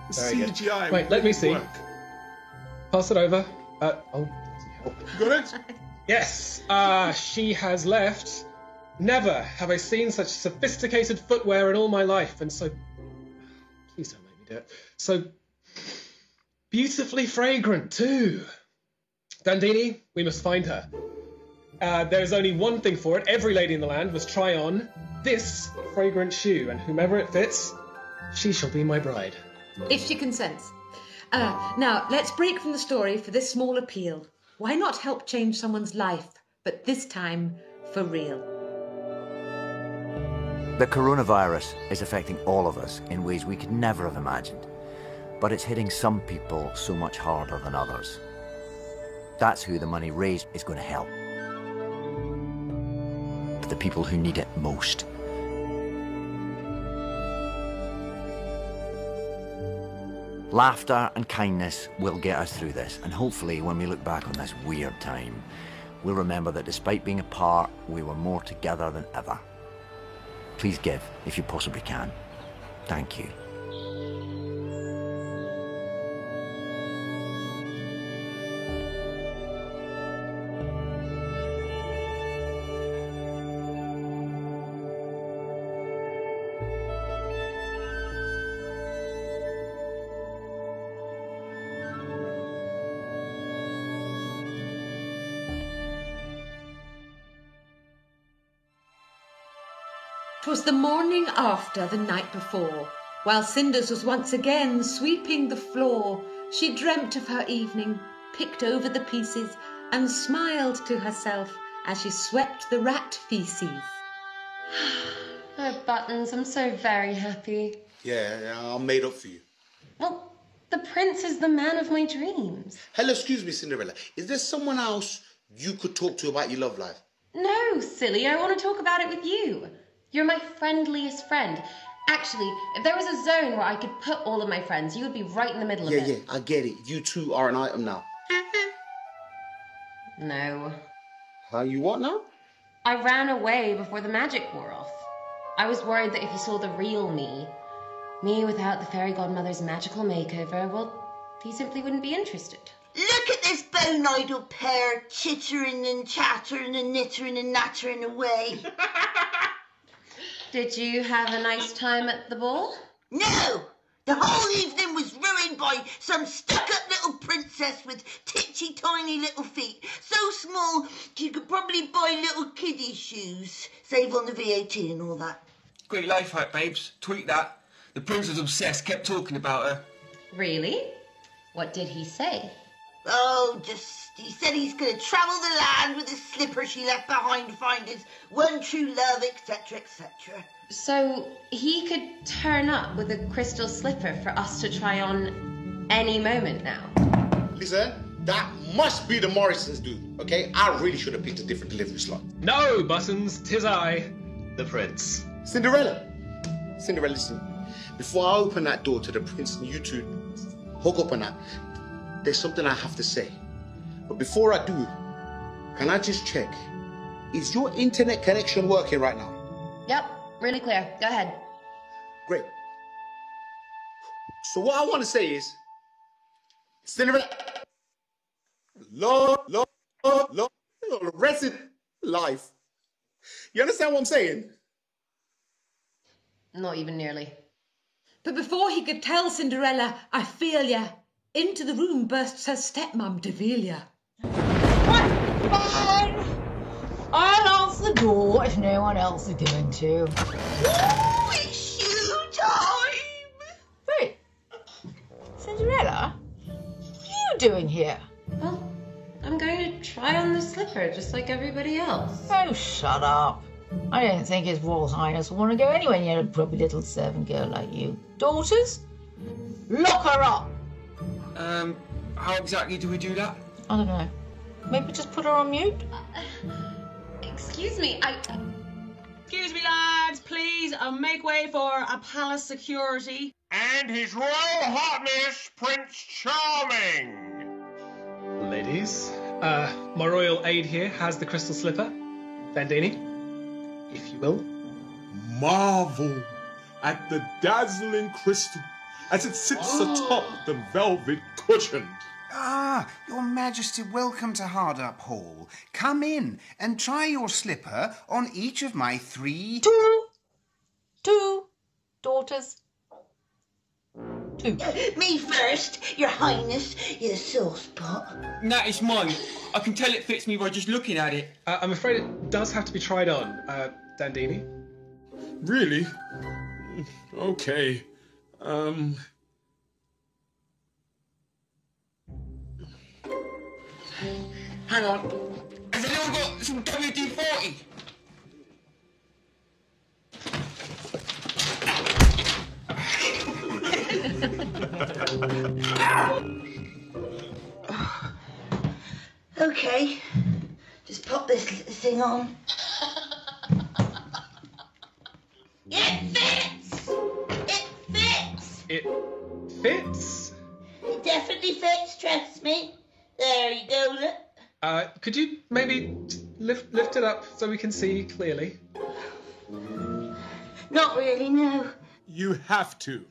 The C G I. Wait, let me see. Work. Pass it over. Uh, oh, you got it? Yes. Uh, she has left... Never have I seen such sophisticated footwear in all my life, and so... Please don't make me do it. So beautifully fragrant, too. Dandini, we must find her. Uh, there is only one thing for it. Every lady in the land must try on this fragrant shoe, and whomever it fits, she shall be my bride. If she consents. Uh, now, let's break from the story for this small appeal. Why not help change someone's life, but this time for real? The coronavirus is affecting all of us in ways we could never have imagined, but it's hitting some people so much harder than others. That's who the money raised is going to help. The people who need it most. Laughter and kindness will get us through this, and hopefully when we look back on this weird time, we'll remember that despite being apart, we were more together than ever. Please give, if you possibly can. Thank you. Twas the morning after the night before, while Cinders was once again sweeping the floor, she dreamt of her evening, picked over the pieces, and smiled to herself as she swept the rat feces. Oh, Buttons, I'm so very happy. Yeah, yeah, I'm made up for you. Well, the prince is the man of my dreams. Hello, excuse me, Cinderella. Is there someone else you could talk to about your love life? No, silly, I want to talk about it with you. You're my friendliest friend. Actually, if there was a zone where I could put all of my friends, you would be right in the middle yeah, of it. Yeah, yeah, I get it. You two are an item now. No. How uh, you what now? I ran away before the magic wore off. I was worried that if you saw the real me, me without the fairy godmother's magical makeover, well, he simply wouldn't be interested. Look at this bone-idle pair, chittering and chattering and nittering and nattering away. Did you have a nice time at the ball? No! The whole evening was ruined by some stuck-up little princess with titchy-tiny little feet, so small she could probably buy little kiddie shoes, save on the V A T and all that. Great life hack, babes. Tweet that. The prince was obsessed, kept talking about her. Really? What did he say? Oh, just, he said he's going to travel the land with the slipper she left behind to find his one true love, et cetera, et cetera. So he could turn up with a crystal slipper for us to try on any moment now. Listen, that must be the Morrisons dude, okay? I really should have picked a different delivery slot. No, Buttons, tis I, the prince. Cinderella. Cinderella, listen. Before I open that door to the prince and you two hook up on that, there's something I have to say. But before I do, can I just check? Is your internet connection working right now? Yep. Really clear. Go ahead. Great. So what I want to say is, Cinderella, Lord, Lord, Lord, Lord, the rest of life. You understand what I'm saying? Not even nearly. But before he could tell Cinderella, I feel ya, into the room bursts her stepmum, Develia. What? Fine! I'll answer the door if no one else is going to. Ooh, it's shoe time! Wait, Cinderella, what are you doing here? Well, I'm going to try on the slipper just like everybody else. Oh, shut up. I don't think His Royal Highness will want to go anywhere near a grubby little servant girl like you. Daughters, lock her up! Um, how exactly do we do that? I don't know. Maybe just put her on mute? Uh, Excuse me, I... Excuse me, lads, please, uh, make way for a palace security. And His Royal Hotness, Prince Charming. Ladies, uh, my royal aide here has the crystal slipper. Vandini, if you will. Marvel at the dazzling crystal as it sits oh. atop the velvet cushion. Ah, Your Majesty, welcome to Hardup Hall. Come in and try your slipper on each of my three... Two. Two. Daughters. Two. Me first, Your Highness, your sauce pot. That is mine. I can tell it fits me by just looking at it. Uh, I'm afraid it does have to be tried on, uh, Dandini. Really? Okay. Um... Hang on. Has anyone got some W D forty? Okay. Just pop this thing on. It fits! It fits! It fits? It definitely fits, trust me. There you go, look. Uh, could you maybe lift lift it up so we can see clearly? Not really, no. You have to.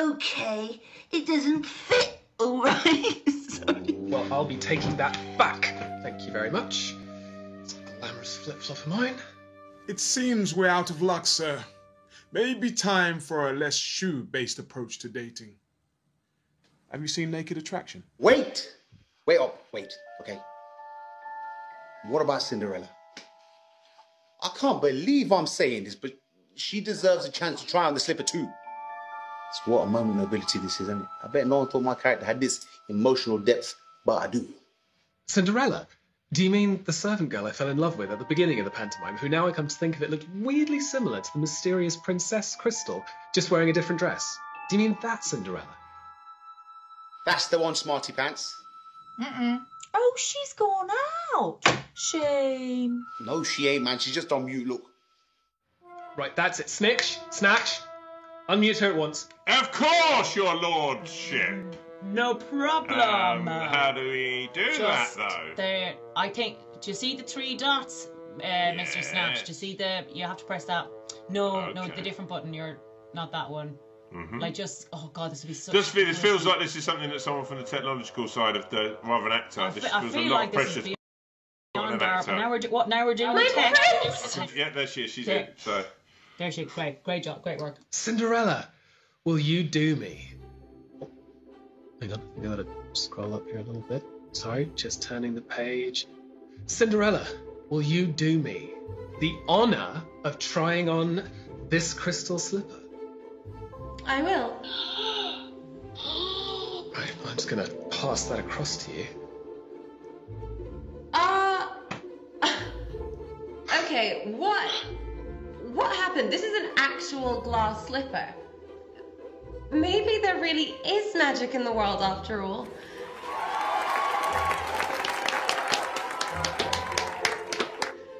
Okay, it doesn't fit, all right. Well, I'll be taking that back. Thank you very much. It's a glamorous flip-flop off of mine. It seems we're out of luck, sir. Maybe time for a less shoe-based approach to dating. Have you seen Naked Attraction? Wait! Wait up, wait, okay. What about Cinderella? I can't believe I'm saying this, but she deserves a chance to try on the slipper too. It's what a moment of nobility this is, isn't it? I bet no one thought my character had this emotional depth, but I do. Cinderella? Do you mean the servant girl I fell in love with at the beginning of the pantomime, who now I come to think of it looked weirdly similar to the mysterious Princess Crystal, just wearing a different dress? Do you mean that Cinderella? That's the one, smarty pants. Mm-mm. Oh, she's gone out. Shame. No, she ain't, man. She's just on mute, look. Right, that's it. Snitch, snatch. Unmute her at once. Of course, Your Lordship. No problem. Um, how do we do Just that though? There, I think. Do you see the three dots, uh, yeah. Mister Snaps? Do you see the? You have to press that. No, okay. no, the different button. You're not that one. Mm-hmm. Like just, oh god, this would be so. This feels like this is something that someone from the technological side of the, rather than actor. I, this I feels feel a lot like of pressure. This is beyond our, now we're what? Now we're doing the tech. tech. Yeah, there she is. She's there. in. So. There she is. Great, great job, great work. Cinderella, will you do me? Hang on, I gotta scroll up here a little bit. Sorry, just turning the page. Cinderella, will you do me the honor of trying on this crystal slipper? I will. Right, I'm just gonna pass that across to you. Uh, okay, what, what happened? This is an actual glass slipper. Maybe there really is magic in the world after all.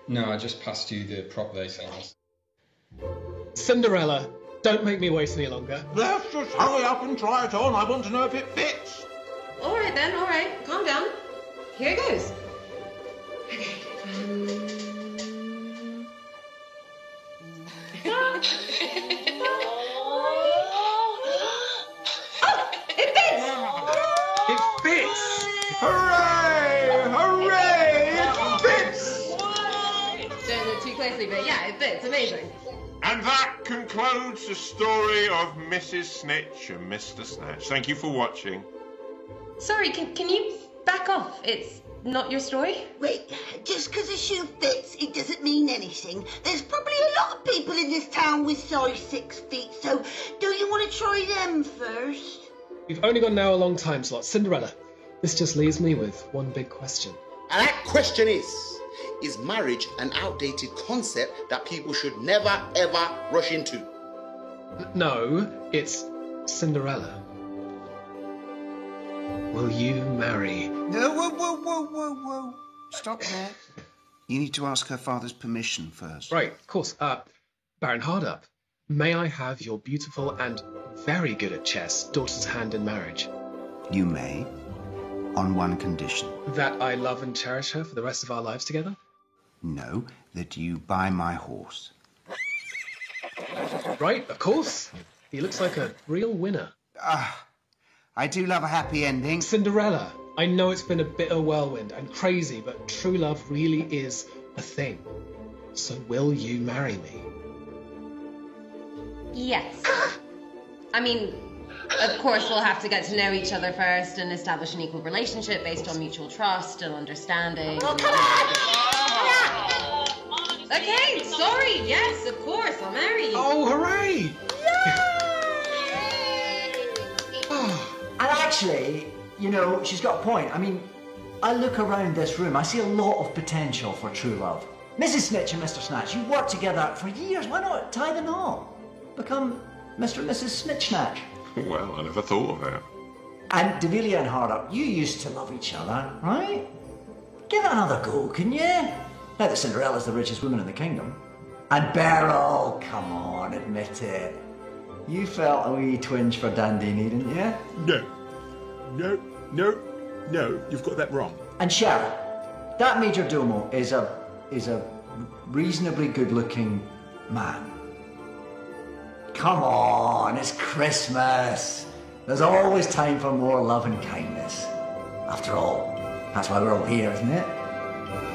No, I just passed you the prop they sent us. Cinderella, don't make me wait any longer. Let's just hurry up and try it on. I want to know if it fits. All right then, all right. Calm down. Here goes. Okay. Um... Hooray! Hooray! It fits! Don't look too closely, but yeah, it fits. Amazing. And that concludes the story of Missus Snitch and Mister Snatch. Thank you for watching. Sorry, can, can you back off? It's not your story. Wait, just because a shoe fits, it doesn't mean anything. There's probably a lot of people in this town with size six feet, so don't you want to try them first? We've only got now a long time slot. Cinderella. This just leaves me with one big question. And that question is, is marriage an outdated concept that people should never, ever rush into? No, it's Cinderella. Will you marry? No, whoa, whoa, whoa, whoa, whoa. Stop there. You need to ask her father's permission first. Right, of course. Uh, Baron Hardup, may I have your beautiful and very good at chess daughter's hand in marriage? You may. On one condition. That I love and cherish her for the rest of our lives together? No, that you buy my horse. Right, of course. He looks like a real winner. Ah, uh, I do love a happy ending. Cinderella, I know it's been a bitter whirlwind and crazy, but true love really is a thing. So will you marry me? Yes. I mean... Of course, we'll have to get to know each other first and establish an equal relationship based on mutual trust and understanding. Oh, come on! Yeah. Okay, sorry, yes, of course, I'll marry you. Oh, hooray! Yay! Oh. And actually, you know, she's got a point. I mean, I look around this room, I see a lot of potential for true love. Missus Snitch and Mister Snatch, you've worked together for years. Why not tie the knot? Become Mister and Missus Snitch Snatch. Well, I never thought of that. And Davilia and Hardup, you used to love each other, right? Give it another go, can you? Now that Cinderella's the richest woman in the kingdom. And Beryl, come on, admit it. You felt a wee twinge for Dandini, didn't you? No. No, no, no, you've got that wrong. And Sharon, that Major Domo is a, is a reasonably good-looking man. Come on, it's Christmas. There's always time for more love and kindness. After all, that's why we're all here, isn't it?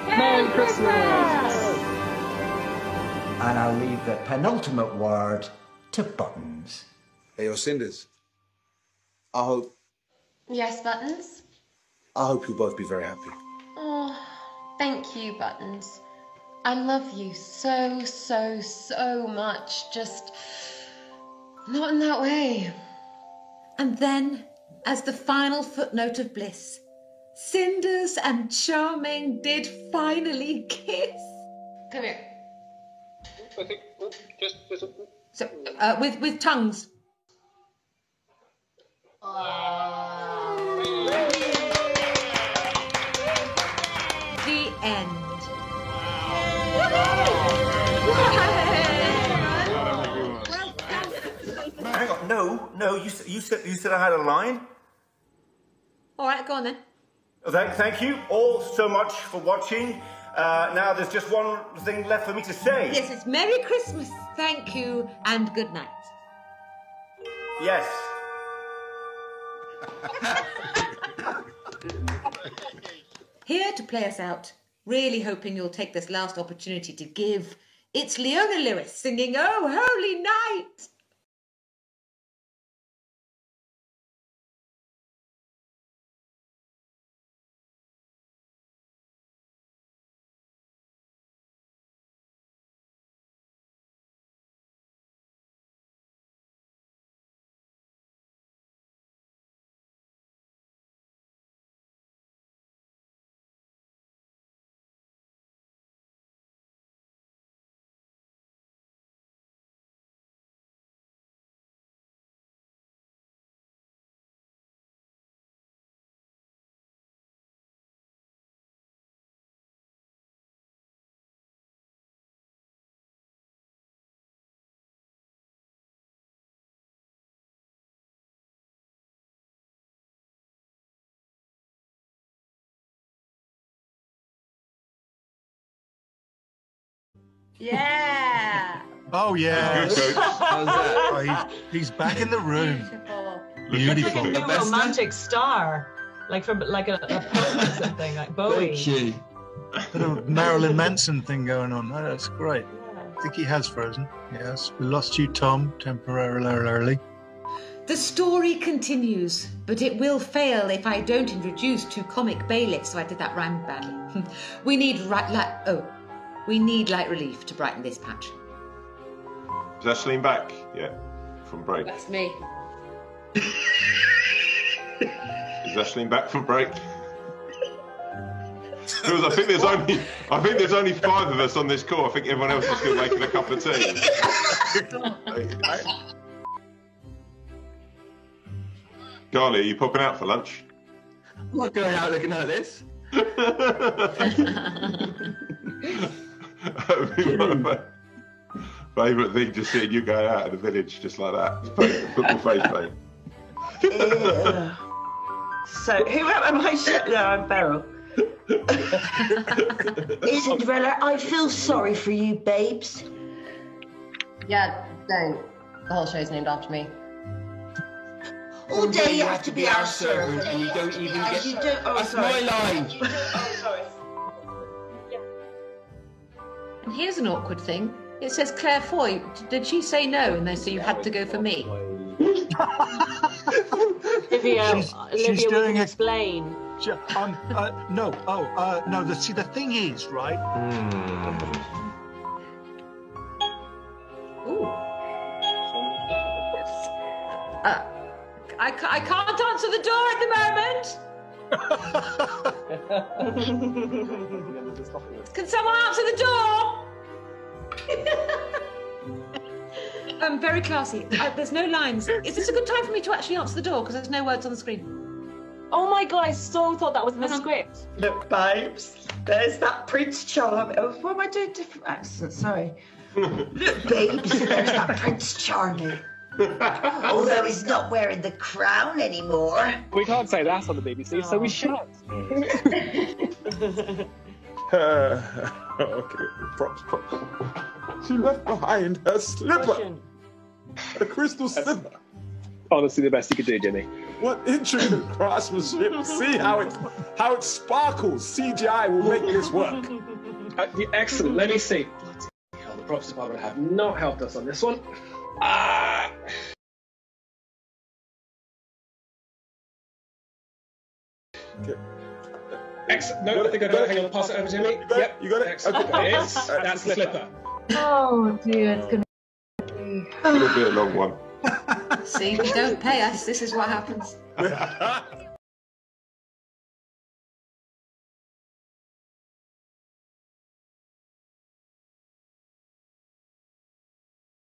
Merry Christmas! And I'll leave the penultimate word to Buttons. Hey, yo, Cinders. I hope... Yes, Buttons? I hope you'll both be very happy. Oh, thank you, Buttons. I love you so, so, so much. Just... not in that way. And then, as the final footnote of bliss, Cinders and Charming did finally kiss. Come here. I think just, just... So, uh, with with tongues. Oh. The end. No, no, you, you, said, you said I had a line? All right, go on then. Thank, thank you all so much for watching. Uh, now there's just one thing left for me to say. Yes, it's Merry Christmas, thank you, and good night. Yes. Here to play us out, really hoping you'll take this last opportunity to give, it's Leona Lewis singing Oh Holy Night. Yeah. Oh yeah. Good, oh, he's, he's back in the room. Beautiful. Beautiful. Like a new romantic star, like from like a, a poet or something, like Bowie. Thank you. Little Marilyn Manson thing going on. Oh, that's great. Yeah. I think he has frozen. Yes, we lost you, Tom, temporarily. The story continues, but it will fail if I don't introduce two comic bailiffs. So I did that rhyme badly. We need right like oh. We need light relief to brighten this patch. Is that Celine back? Yeah, from break. That's me. Is that Celine back from break? Because I think there's only, I think there's only five of us on this call. I think everyone else is still making a cup of tea. Carly, are you popping out for lunch? I'm not going out looking like this. My favourite thing, just seeing you go out of the village just like that. Football face paint. Yeah. So, who am I? No, I'm Beryl. Cinderella, I feel sorry for you, babes. Yeah, don't. The whole show's named after me. All day you have to be our servant, and you don't even get. That's my line. Oh, sorry. And here's an awkward thing. It says Claire Foy. Did she say no? And they say you had to go for me. Olivia, she's, Olivia she's doing a, explain. She, um, uh, no, oh, uh, no. The, see, the thing is, right? Mm. Ooh. Uh, I, I can't answer the door at the moment. Can someone answer the door? um, very classy. Uh, there's no lines. Is this a good time for me to actually answer the door? Because there's no words on the screen. Oh my god! I so thought that was in the script. Look, babes. There's that Prince Charming. Oh, why am I doing different accents? Sorry. Look, babes. There's that Prince Charming. Although he's not wearing the crown anymore. We can't say that on the B B C, oh. So we shut. uh, okay, props, props. She left behind her slipper. A crystal slipper. Honestly, the best you could do, Jimmy. What intricate craftsmanship. See how it, how it sparkles. C G I will make this work. Uh, excellent, let me see. Bloody hell, the props department have not helped us on this one. Ah! Okay. Excellent. No, I think I know. Hang on, pass it over to me. Yep, you got it. Excellent. Okay. It is. That's the slipper. Oh dear, it's gonna be. It'll be a long one. See, if you don't pay us, this is what happens.